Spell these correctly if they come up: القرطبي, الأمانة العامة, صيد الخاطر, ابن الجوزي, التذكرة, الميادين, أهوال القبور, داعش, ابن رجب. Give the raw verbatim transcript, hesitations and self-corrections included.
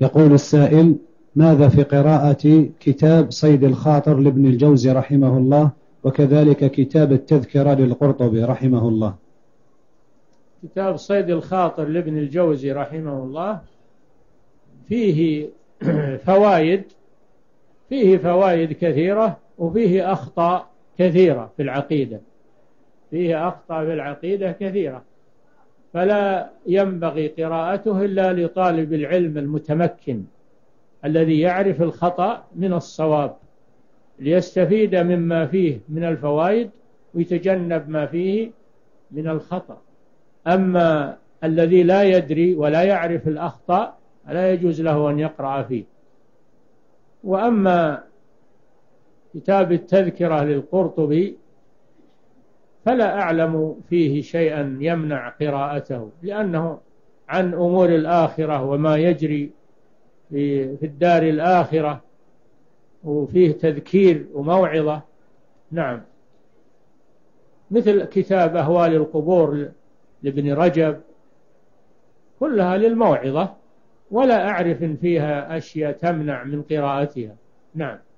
يقول السائل: ماذا في قراءة كتاب صيد الخاطر لابن الجوزي رحمه الله، وكذلك كتاب التذكرة للقرطبي رحمه الله؟ كتاب صيد الخاطر لابن الجوزي رحمه الله فيه فوائد فيه فوائد كثيرة، وفيه أخطاء كثيرة في العقيدة، فيه أخطاء في العقيدة كثيرة، فلا ينبغي قراءته إلا لطالب العلم المتمكن الذي يعرف الخطأ من الصواب، ليستفيد مما فيه من الفوائد ويتجنب ما فيه من الخطأ. أما الذي لا يدري ولا يعرف الأخطاء لا يجوز له أن يقرأ فيه. وأما كتاب التذكرة للقرطبي فلا أعلم فيه شيئا يمنع قراءته، لأنه عن أمور الآخرة وما يجري في الدار الآخرة، وفيه تذكير وموعظة. نعم، مثل كتاب أهوال القبور لابن رجب، كلها للموعظة، ولا أعرف فيها أشياء تمنع من قراءتها. نعم.